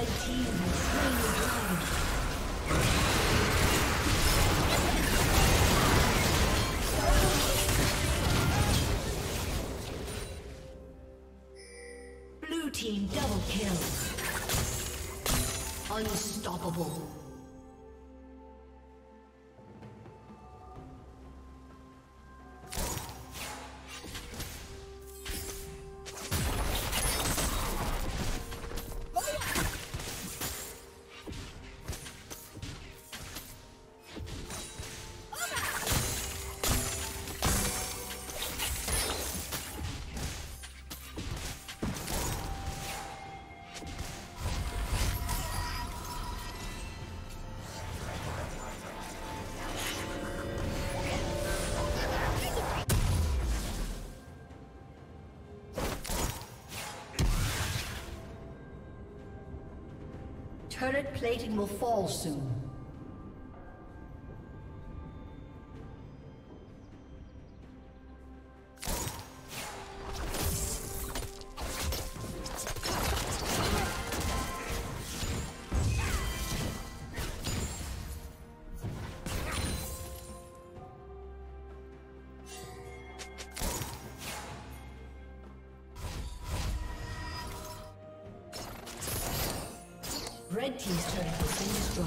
Blue team double kill. Unstoppable. Turret plating will fall soon. Red team's turret has been destroyed.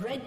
Red